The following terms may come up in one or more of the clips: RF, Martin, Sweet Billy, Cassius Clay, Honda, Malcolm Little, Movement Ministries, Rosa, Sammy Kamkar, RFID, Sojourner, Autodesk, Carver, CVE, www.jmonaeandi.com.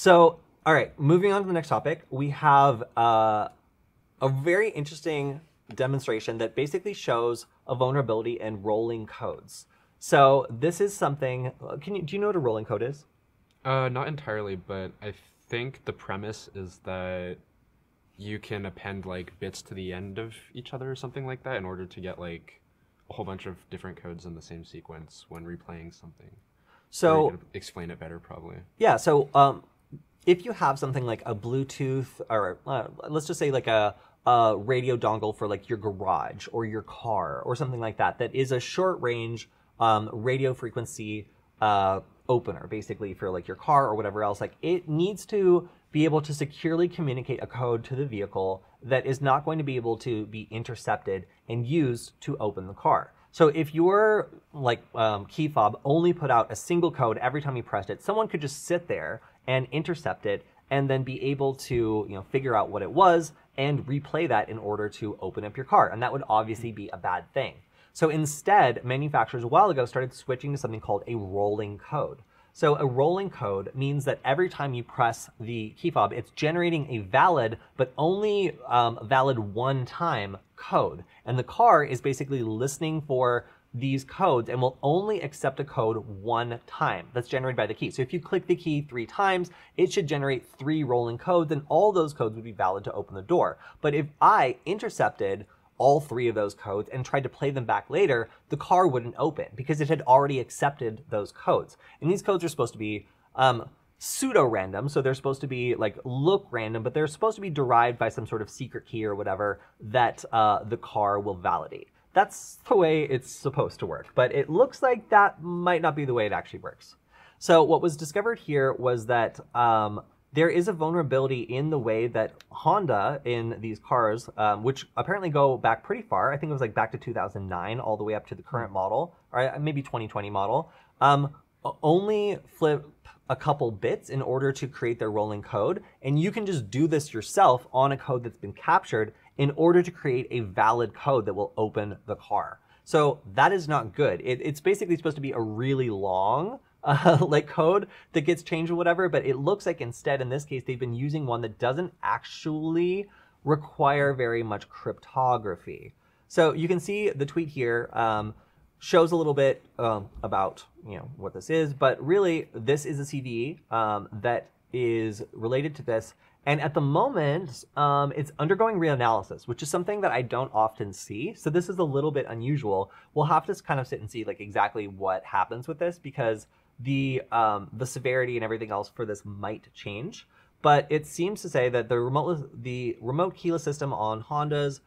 So, all right, moving on to the next topic, we have a very interesting demonstration that basically shows a vulnerability in rolling codes. So this is something, do you know what a rolling code is? Not entirely, but I think the premise is that you can append like bits to the end of each other or something like that in order to get like a whole bunch of different codes in the same sequence when replaying something. So you could explain it better probably. Yeah, so if you have something like a Bluetooth or let's just say like a radio dongle for like your garage or your car or something like that, that is a short range radio frequency opener basically for like your car or whatever else, like it needs to be able to securely communicate a code to the vehicle that is not going to be able to be intercepted and used to open the car. So if your like key fob only put out a single code every time you pressed it, someone could just sit there and intercept it and then be able to, you know, figure out what it was and replay that in order to open up your car. And that would obviously be a bad thing. So instead, manufacturers a while ago started switching to something called a rolling code. So a rolling code means that every time you press the key fob, it's generating a valid, but only valid one-time code. And the car is basically listening for these codes and will only accept a code one time that's generated by the key. So if you click the key 3 times, it should generate 3 rolling codes, and all those codes would be valid to open the door. But if I intercepted all 3 of those codes and tried to play them back later, the car wouldn't open because it had already accepted those codes. And these codes are supposed to be pseudo-random, so they're supposed to be like look random, but they're supposed to be derived by some sort of secret key or whatever that the car will validate. That's the way it's supposed to work, but it looks like that might not be the way it actually works. So what was discovered here was that there is a vulnerability in the way that Honda in these cars, which apparently go back pretty far. I think it was like back to 2009 all the way up to the current model, or maybe 2020 model, only flip a couple bits in order to create their rolling code. And you can just do this yourself on a code that's been captured in order to create a valid code that will open the car. So that is not good. It's basically supposed to be a really long like code that gets changed or whatever, but it looks like instead in this case they've been using one that doesn't actually require very much cryptography. So you can see the tweet here shows a little bit about, you know, what this is, but really this is a CVE that is related to this, and at the moment it's undergoing reanalysis, which is something that I don't often see, so this is a little bit unusual. We'll have to kind of sit and see like exactly what happens with this, because the severity and everything else for this might change, but it seems to say that the remote keyless system on Hondas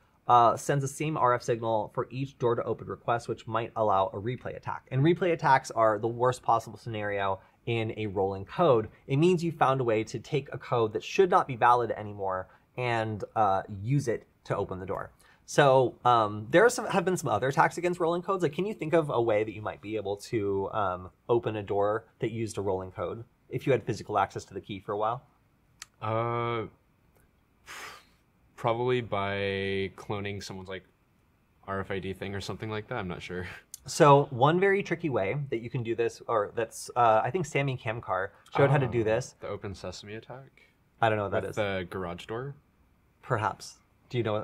sends the same RF signal for each door to open request, which might allow a replay attack. And replay attacks are the worst possible scenario in a rolling code. It means you found a way to take a code that should not be valid anymore and use it to open the door. So there have been some other attacks against rolling codes. Like, can you think of a way that you might be able to open a door that used a rolling code if you had physical access to the key for a while? Probably by cloning someone's like RFID thing or something like that. I'm not sure. So one very tricky way that you can do this, or that's I think Sammy Kamkar showed how to do this. The open sesame attack? I don't know what that is. The garage door? Perhaps. Do you know?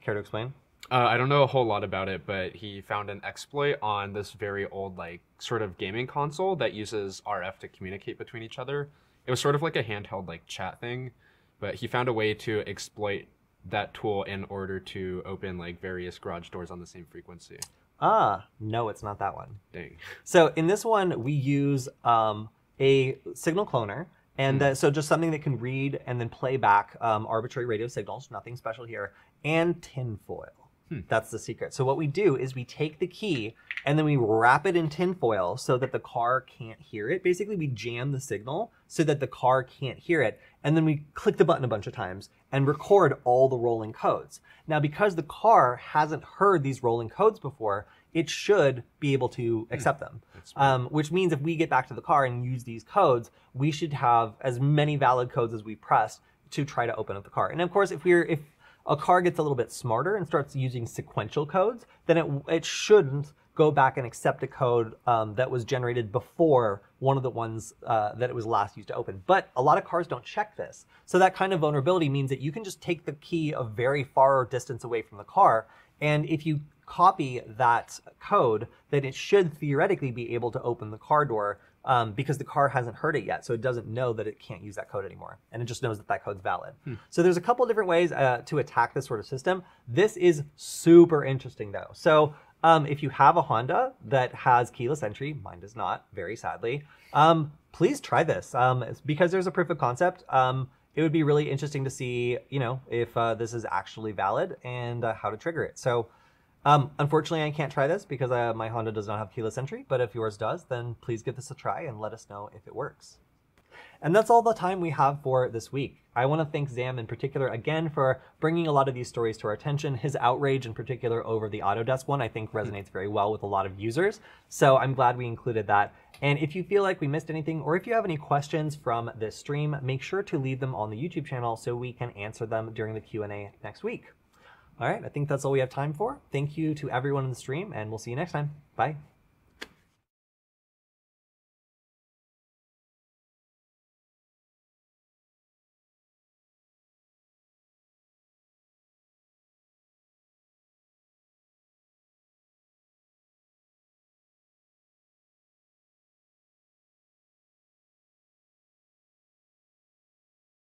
Care to explain? I don't know a whole lot about it, but he found an exploit on this very old, like, sort of gaming console that uses RF to communicate between each other. It was sort of like a handheld, like, chat thing, but he found a way to exploit that tool in order to open, like, various garage doors on the same frequency. Ah, no, it's not that one. Dang. So in this one, we use a signal cloner. And so just something that can read and then play back arbitrary radio signals, nothing special here, and tinfoil. That's the secret. So what we do is we take the key and then we wrap it in tinfoil so that the car can't hear it. Basically, we jam the signal so that the car can't hear it. And then we click the button a bunch of times and record all the rolling codes. Now, because the car hasn't heard these rolling codes before, it should be able to accept them, which means if we get back to the car and use these codes, we should have as many valid codes as we pressed to try to open up the car. And of course, if a car gets a little bit smarter and starts using sequential codes, then it shouldn't go back and accept a code that was generated before one of the ones that it was last used to open. But a lot of cars don't check this. So that kind of vulnerability means that you can just take the key a very far distance away from the car, and if you copy that code, then it should theoretically be able to open the car door because the car hasn't heard it yet, so it doesn't know that it can't use that code anymore, and it just knows that that code's valid. So there's a couple of different ways to attack this sort of system. This is super interesting though. So if you have a Honda that has keyless entry, mine does not, very sadly, please try this because there's a proof of concept. It would be really interesting to see, you know, if this is actually valid and how to trigger it. So unfortunately, I can't try this because my Honda does not have keyless entry, but if yours does, then please give this a try and let us know if it works. And that's all the time we have for this week. I want to thank Sam in particular again for bringing a lot of these stories to our attention. His outrage in particular over the Autodesk one I think resonates very well with a lot of users, so I'm glad we included that. And if you feel like we missed anything or if you have any questions from this stream, make sure to leave them on the YouTube channel so we can answer them during the Q&A next week. All right, I think that's all we have time for. Thank you to everyone in the stream, and we'll see you next time. Bye.